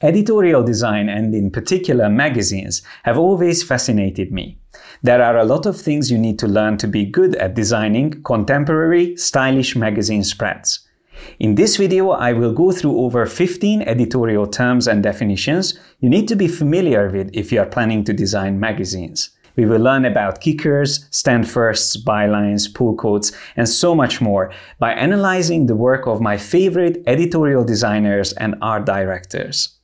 Editorial design, and in particular magazines, have always fascinated me. There are a lot of things you need to learn to be good at designing contemporary, stylish magazine spreads. In this video, I will go through over 15 editorial terms and definitions you need to be familiar with if you are planning to design magazines. We will learn about kickers, stand-firsts, bylines, pull quotes, and so much more by analyzing the work of my favorite editorial designers and art directors.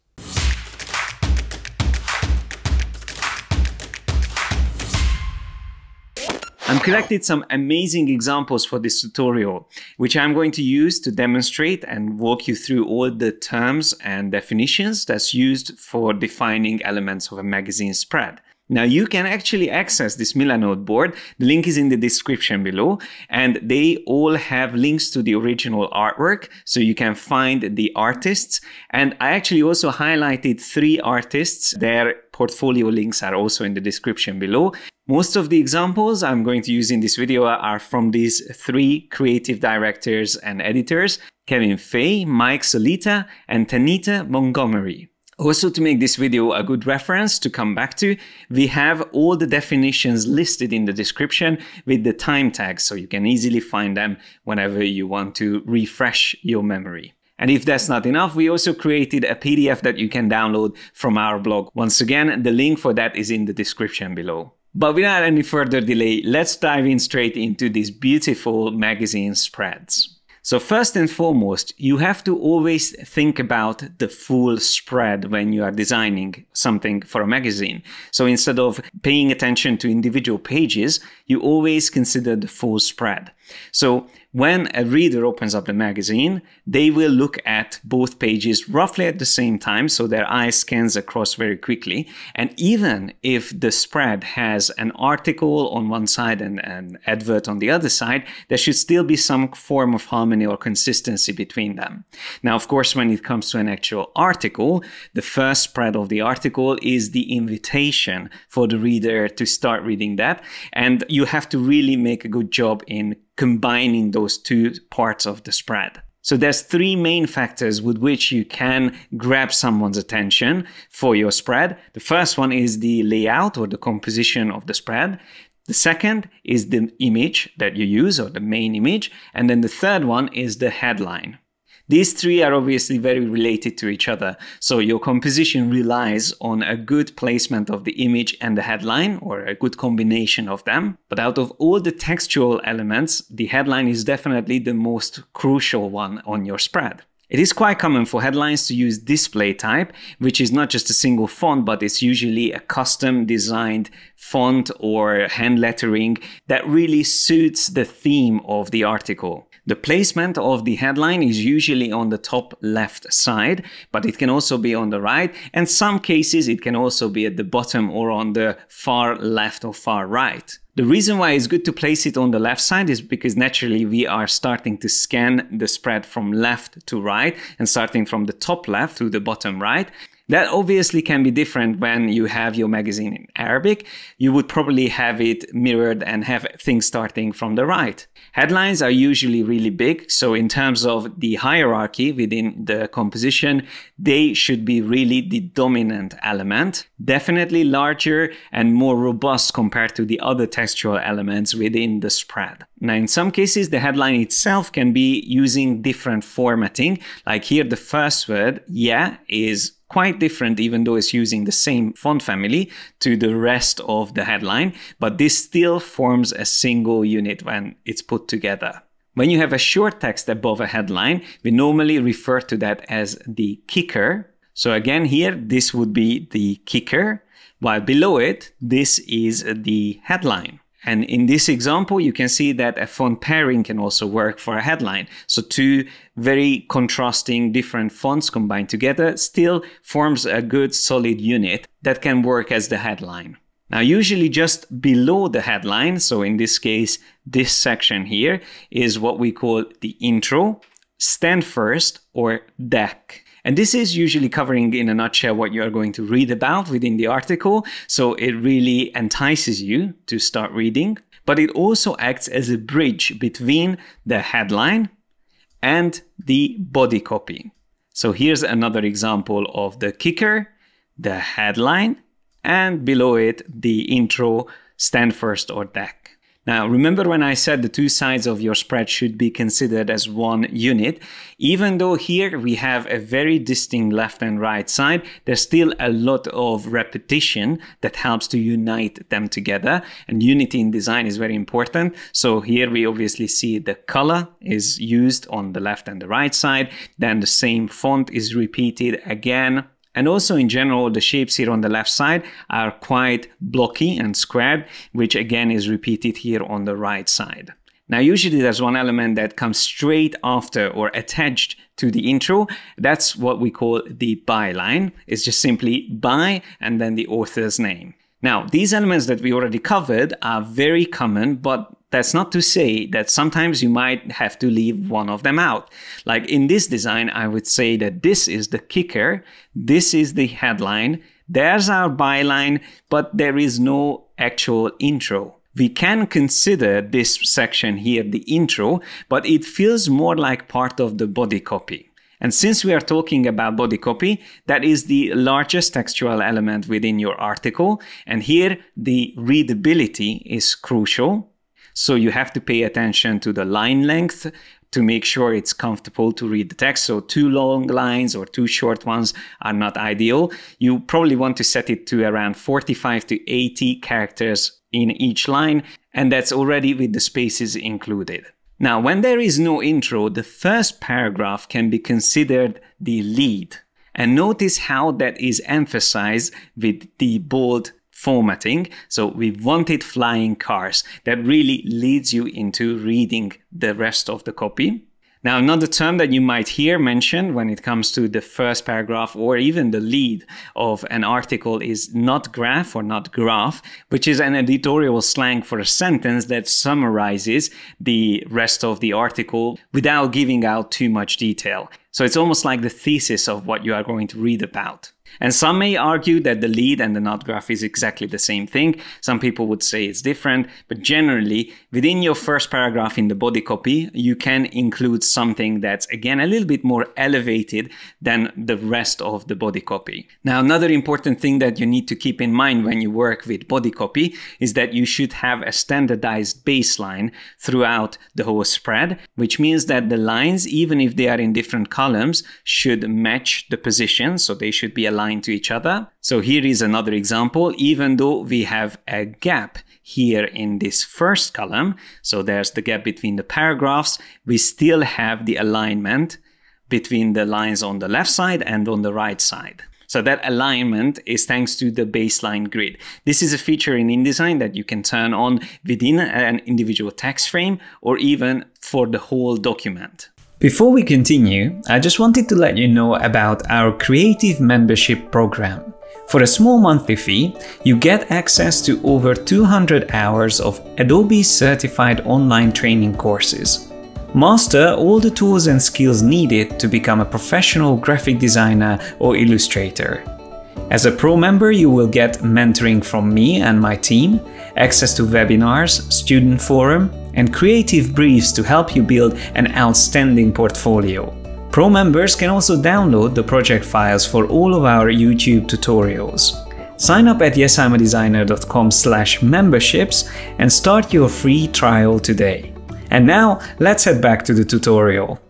I've collected some amazing examples for this tutorial, which I'm going to use to demonstrate and walk you through all the terms and definitions that's used for defining elements of a magazine spread. Now you can actually access this Milanode board. The link is in the description below, and they all have links to the original artwork, so you can find the artists. And I actually also highlighted 3 artists. Their portfolio links are also in the description below. Most of the examples I'm going to use in this video are from these 3 creative directors and editors: Kevin Fay, Mike Solita, and Tanita Montgomery. Also, to make this video a good reference to come back to, we have all the definitions listed in the description with the time tags, so you can easily find them whenever you want to refresh your memory. And if that's not enough, we also created a PDF that you can download from our blog. Once again, the link for that is in the description below. But without any further delay, let's dive in straight into these beautiful magazine spreads. So first and foremost, you have to always think about the full spread when you are designing something for a magazine. So instead of paying attention to individual pages, you always consider the full spread. So when a reader opens up the magazine, they will look at both pages roughly at the same time, so their eye scans across very quickly. And even if the spread has an article on one side and an advert on the other side, there should still be some form of harmony or consistency between them. Now, of course, when it comes to an actual article, the first spread of the article is the invitation for the reader to start reading that. And you have to really make a good job in combining those 2 parts of the spread. So there's 3 main factors with which you can grab someone's attention for your spread. The first one is the layout or the composition of the spread. The second is the image that you use, or the main image. And then the third one is the headline. These 3 are obviously very related to each other, so your composition relies on a good placement of the image and the headline, or a good combination of them. But out of all the textual elements, the headline is definitely the most crucial one on your spread. It is quite common for headlines to use display type, which is not just a single font, but it's usually a custom designed font or hand lettering that really suits the theme of the article. The placement of the headline is usually on the top left side, but it can also be on the right, and some cases it can also be at the bottom or on the far left or far right. The reason why it's good to place it on the left side is because naturally we are starting to scan the spread from left to right, and starting from the top left to the bottom right. That obviously can be different when you have your magazine in Arabic. You would probably have it mirrored and have things starting from the right. Headlines are usually really big, so in terms of the hierarchy within the composition, they should be really the dominant element. Definitely larger and more robust compared to the other textual elements within the spread. Now, in some cases, the headline itself can be using different formatting. Like here, the first word, yeah, is quite different, even though it's using the same font family, to the rest of the headline, but this still forms a single unit when it's put together. When you have a short text above a headline, we normally refer to that as the kicker. So again, here, this would be the kicker, while below it, this is the headline. And in this example, you can see that a font pairing can also work for a headline. So 2 very contrasting different fonts combined together still forms a good solid unit that can work as the headline. Now, usually just below the headline, so in this case, this section here, is what we call the intro, stand first, or deck. And this is usually covering in a nutshell what you are going to read about within the article, so it really entices you to start reading. But it also acts as a bridge between the headline and the body copy. So here's another example of the kicker, the headline, and below it, the intro, stand first or deck. Now, remember when I said the two sides of your spread should be considered as one unit? Even though here we have a very distinct left and right side, there's still a lot of repetition that helps to unite them together. And unity in design is very important. So here we obviously see the color is used on the left and the right side. Then the same font is repeated again. And also in general, the shapes here on the left side are quite blocky and squared, which again is repeated here on the right side. Now, usually there's one element that comes straight after or attached to the intro. That's what we call the byline. It's just simply by and then the author's name. Now, these elements that we already covered are very common, but that's not to say that sometimes you might have to leave one of them out. Like in this design, I would say that this is the kicker, this is the headline, there's our byline, but there is no actual intro. We can consider this section here the intro, but it feels more like part of the body copy. And since we are talking about body copy, that is the largest textual element within your article. And here the readability is crucial. So you have to pay attention to the line length to make sure it's comfortable to read the text. So too long lines or too short ones are not ideal. You probably want to set it to around 45 to 80 characters in each line, and that's already with the spaces included. Now, when there is no intro, the first paragraph can be considered the lead. And notice how that is emphasized with the bold formatting. So we wanted flying cars. That really leads you into reading the rest of the copy. Now, another term that you might hear mentioned when it comes to the first paragraph or even the lead of an article is not-graph or not-graph, which is an editorial slang for a sentence that summarizes the rest of the article without giving out too much detail. So it's almost like the thesis of what you are going to read about. And some may argue that the lead and the not graph is exactly the same thing. Some people would say it's different, but generally within your first paragraph in the body copy, you can include something that's again a little bit more elevated than the rest of the body copy. Now, another important thing that you need to keep in mind when you work with body copy is that you should have a standardized baseline throughout the whole spread, which means that the lines, even if they are in different columns, should match the position. So they should be aligned to each other. So here is another example, even though we have a gap here in this first column, so there's the gap between the paragraphs, we still have the alignment between the lines on the left side and on the right side. So that alignment is thanks to the baseline grid. This is a feature in InDesign that you can turn on within an individual text frame or even for the whole document. Before we continue, I just wanted to let you know about our creative membership program. For a small monthly fee, you get access to over 200 hours of Adobe certified online training courses. Master all the tools and skills needed to become a professional graphic designer or illustrator. As a pro member, you will get mentoring from me and my team, access to webinars, student forum, and creative briefs to help you build an outstanding portfolio. Pro members can also download the project files for all of our YouTube tutorials. Sign up at yesimadesigner.com/memberships and start your free trial today. And now let's head back to the tutorial.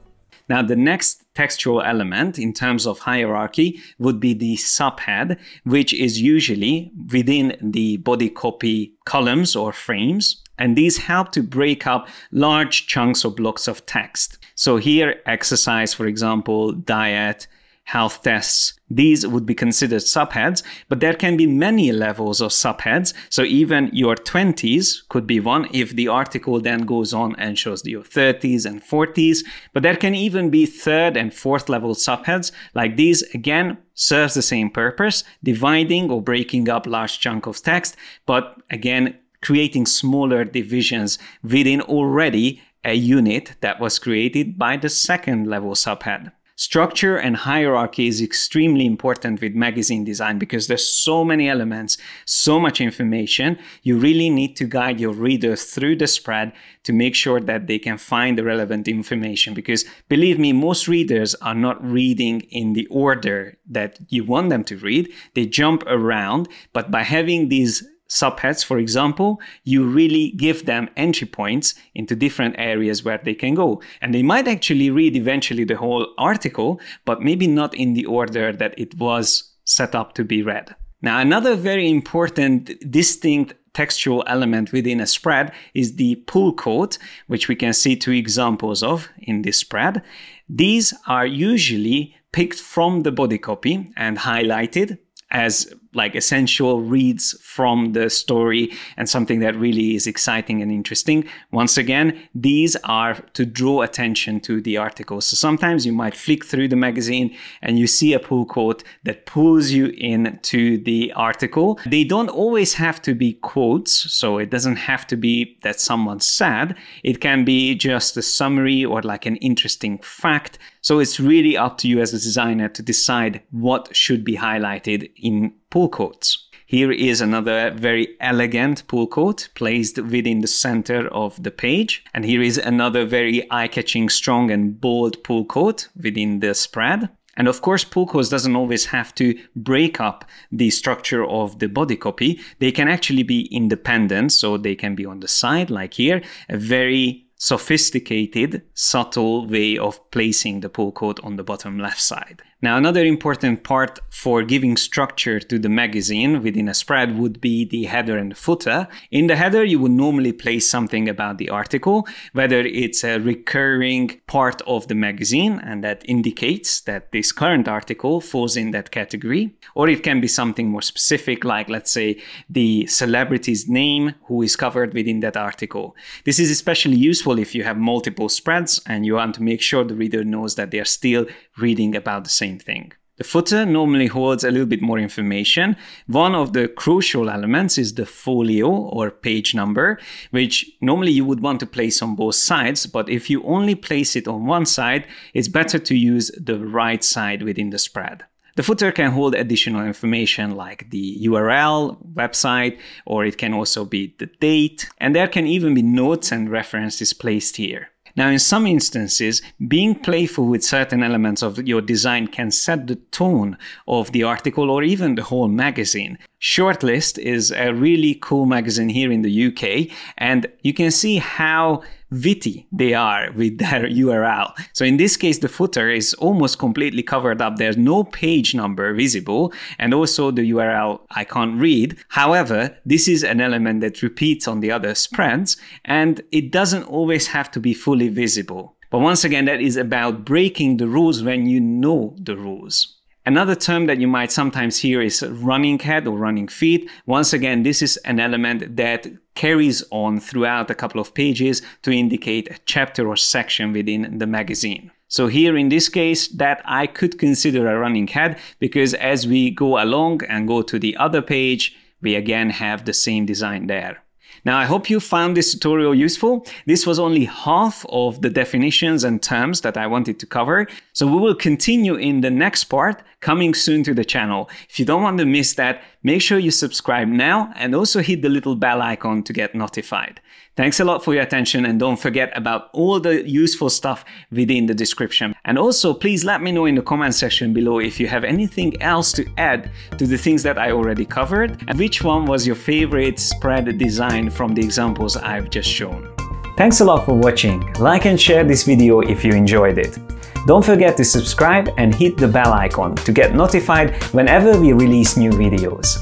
Now, the next textual element in terms of hierarchy would be the subhead, which is usually within the body copy columns or frames. And these help to break up large chunks or blocks of text. So here, exercise, for example, diet, health tests, these would be considered subheads, but there can be many levels of subheads. So even your 20s could be one if the article then goes on and shows your 30s and 40s, but there can even be third and fourth level subheads. Like these, again, serves the same purpose, dividing or breaking up large chunks of text, but again, creating smaller divisions within already a unit that was created by the second level subhead. Structure and hierarchy is extremely important with magazine design because there's so many elements, so much information. You really need to guide your readers through the spread to make sure that they can find the relevant information. Because believe me, most readers are not reading in the order that you want them to read. They jump around, but by having these subheads, for example, you really give them entry points into different areas where they can go. And they might actually read eventually the whole article, but maybe not in the order that it was set up to be read. Now, another very important distinct textual element within a spread is the pull quote, which we can see two examples of in this spread. These are usually picked from the body copy and highlighted as like essential reads from the story and something that really is exciting and interesting. Once again, these are to draw attention to the article. So sometimes you might flick through the magazine and you see a pull quote that pulls you into the article. They don't always have to be quotes, so it doesn't have to be that someone said. It can be just a summary or like an interesting fact. So it's really up to you as a designer to decide what should be highlighted in pull quotes. Here is another very elegant pull quote placed within the center of the page. And here is another very eye-catching, strong and bold pull quote within the spread. And of course, pull quotes doesn't always have to break up the structure of the body copy. They can actually be independent, so they can be on the side like here, a very sophisticated, subtle way of placing the pull quote on the bottom left side. Now, another important part for giving structure to the magazine within a spread would be the header and footer. In the header, you would normally place something about the article, whether it's a recurring part of the magazine and that indicates that this current article falls in that category, or it can be something more specific, like let's say the celebrity's name who is covered within that article. This is especially useful if you have multiple spreads and you want to make sure the reader knows that they are still reading about the same thing. The footer normally holds a little bit more information. One of the crucial elements is the folio or page number, which normally you would want to place on both sides, but if you only place it on one side, it's better to use the right side within the spread. The footer can hold additional information like the URL, website, or it can also be the date, and there can even be notes and references placed here. Now, in some instances, being playful with certain elements of your design can set the tone of the article or even the whole magazine. Shortlist is a really cool magazine here in the UK, and you can see how witty they are with their URL. So in this case, the footer is almost completely covered up. There's no page number visible, and also the URL I can't read. However, this is an element that repeats on the other spreads, and it doesn't always have to be fully visible. But once again, that is about breaking the rules when you know the rules. Another term that you might sometimes hear is running head or running feet. Once again, this is an element that carries on throughout a couple of pages to indicate a chapter or section within the magazine. So here in this case, that I could consider a running head because as we go along and go to the other page, we again have the same design there. Now, I hope you found this tutorial useful. This was only half of the definitions and terms that I wanted to cover. So we will continue in the next part, coming soon to the channel. If you don't want to miss that, make sure you subscribe now and also hit the little bell icon to get notified. Thanks a lot for your attention and don't forget about all the useful stuff within the description. And also, please let me know in the comment section below if you have anything else to add to the things that I already covered and which one was your favorite spread design from the examples I've just shown. Thanks a lot for watching. Like and share this video if you enjoyed it. Don't forget to subscribe and hit the bell icon to get notified whenever we release new videos.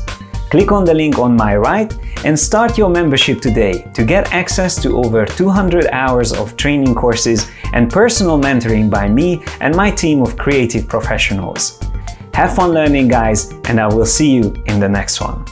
Click on the link on my right and start your membership today to get access to over 200 hours of training courses and personal mentoring by me and my team of creative professionals. Have fun learning, guys, and I will see you in the next one.